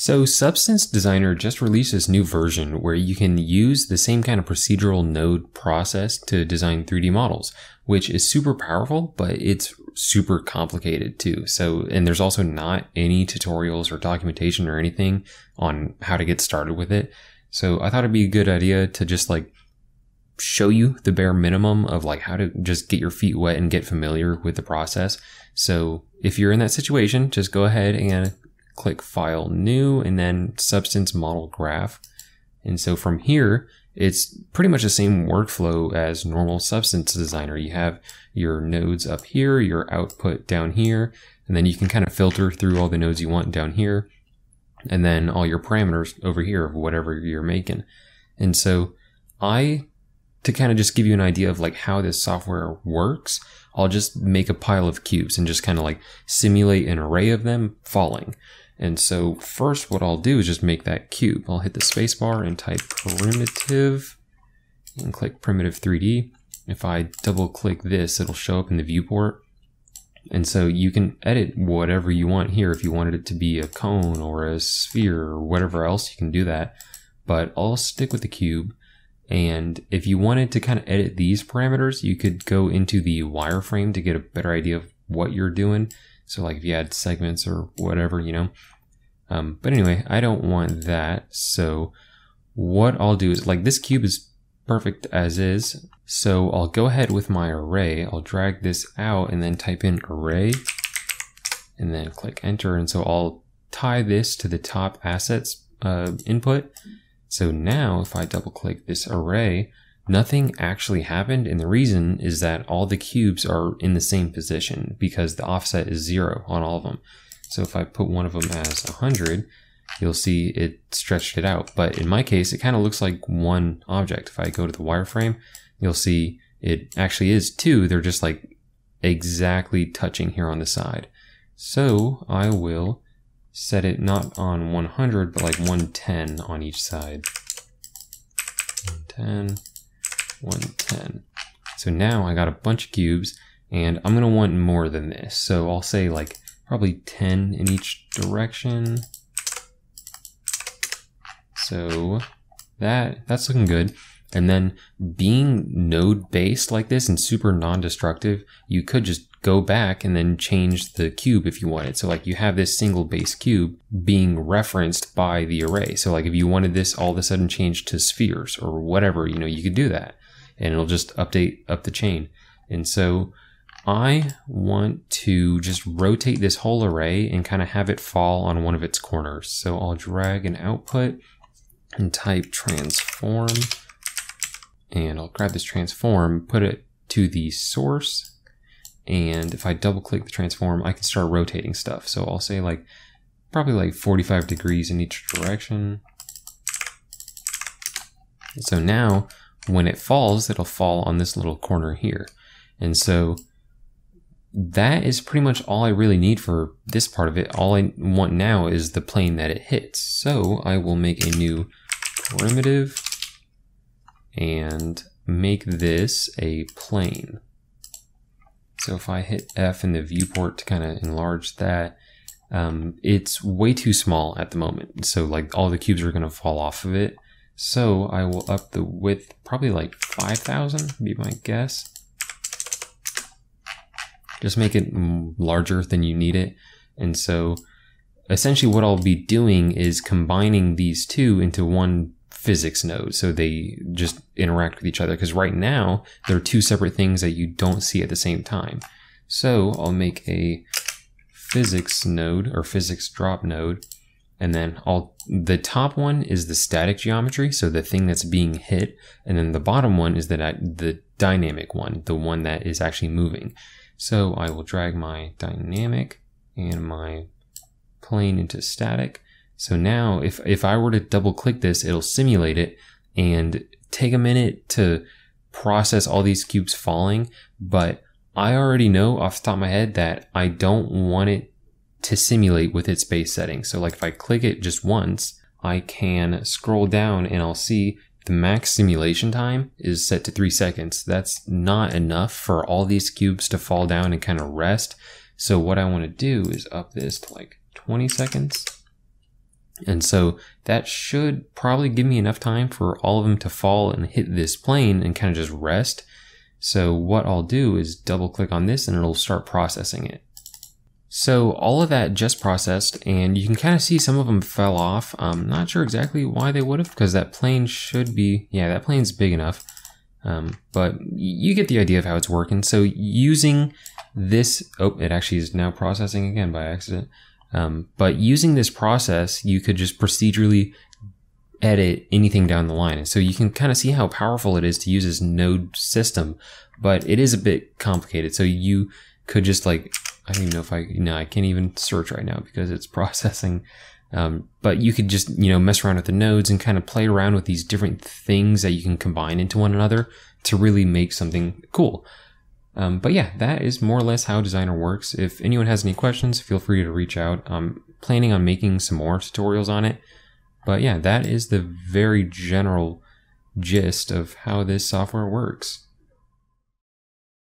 So Substance Designer just released this new version where you can use the same kind of procedural node process to design 3D models, which is super powerful, but it's super complicated too. And there's also not any tutorials or documentation or anything on how to get started with it. So I thought it'd be a good idea to just like show you the bare minimum of like how to just get your feet wet and get familiar with the process. So if you're in that situation, just go ahead and click File, New, and then Substance Model Graph. And so from here, it's pretty much the same workflow as normal Substance Designer. You have your nodes up here, your output down here, and then you can kind of filter through all the nodes you want down here, and then all your parameters over here of whatever you're making. And so to kind of just give you an idea of like how this software works, I'll just make a pile of cubes and just kind of like simulate an array of them falling. And so first what I'll do is just make that cube. I'll hit the spacebar and type primitive and click primitive 3D. If I double click this, it'll show up in the viewport. And so you can edit whatever you want here. If you wanted it to be a cone or a sphere or whatever else, you can do that. But I'll stick with the cube. And if you wanted to kind of edit these parameters, you could go into the wireframe to get a better idea of what you're doing. So like if you add segments or whatever, you know. But anyway, I don't want that. So what I'll do is like this cube is perfect as is. So I'll go ahead with my array. I'll drag this out and then type in array and then click enter. And so I'll tie this to the top assets input. So now if I double click this array, nothing actually happened. And the reason is that all the cubes are in the same position because the offset is 0 on all of them. So if I put one of them as 100, you'll see it stretched it out. But in my case, it kind of looks like one object. If I go to the wireframe, you'll see it actually is 2. They're just like exactly touching here on the side. So I will set it not on 100, but like 110 on each side. 110, 110. So now I got a bunch of cubes and I'm gonna want more than this. So I'll say like probably 10 in each direction. So that's looking good. And then being node-based like this and super non-destructive, you could just go back and then change the cube if you wanted. So like you have this single base cube being referenced by the array. So like if you wanted this all of a sudden changed to spheres or whatever, you know, you could do that and it'll just update up the chain. And so I want to just rotate this whole array and kind of have it fall on one of its corners. So I'll drag an output and type transform. And I'll grab this transform, put it to the source. And if I double click the transform, I can start rotating stuff. So I'll say like, probably like 45 degrees in each direction. And so now when it falls, it'll fall on this little corner here. And so that is pretty much all I really need for this part of it. All I want now is the plane that it hits. So I will make a new primitive and make this a plane. So if I hit F in the viewport to kind of enlarge that, it's way too small at the moment. So like all the cubes are gonna fall off of it. So I will up the width, probably like 5,000 would be my guess. Just make it larger than you need it. And so essentially what I'll be doing is combining these two into one physics node, so they just interact with each other, because right now there are two separate things that you don't see at the same time. So I'll make a physics node or physics drop node, and then the top one is the static geometry, so the thing that's being hit, and then the bottom one is the dynamic one, the one that is actually moving. So I will drag my dynamic and my plane into static. So now if I were to double click this, it'll simulate it and take a minute to process all these cubes falling. But I already know off the top of my head that I don't want it to simulate with its base setting. So like if I click it just once, I can scroll down and I'll see the max simulation time is set to 3 seconds. That's not enough for all these cubes to fall down and kind of rest. So what I want to do is up this to like 20 seconds. And so that should probably give me enough time for all of them to fall and hit this plane and kind of just rest. So what I'll do is double click on this and it'll start processing it. So all of that just processed, and you can kind of see some of them fell off. I'm not sure exactly why they would have, because that plane should be, yeah, that plane's big enough. But you get the idea of how it's working. So using this, oh, it actually is now processing again by accident. But using this process, you could just procedurally edit anything down the line. And so you can kind of see how powerful it is to use this node system, but it is a bit complicated. So you could just like, I don't even know if I, no, I can't even search right now because it's processing. But you could just, you know, mess around with the nodes and kind of play around with these different things that you can combine into one another to really make something cool. But yeah, that is more or less how Designer works. If anyone has any questions, feel free to reach out. I'm planning on making some more tutorials on it. But yeah, that is the very general gist of how this software works.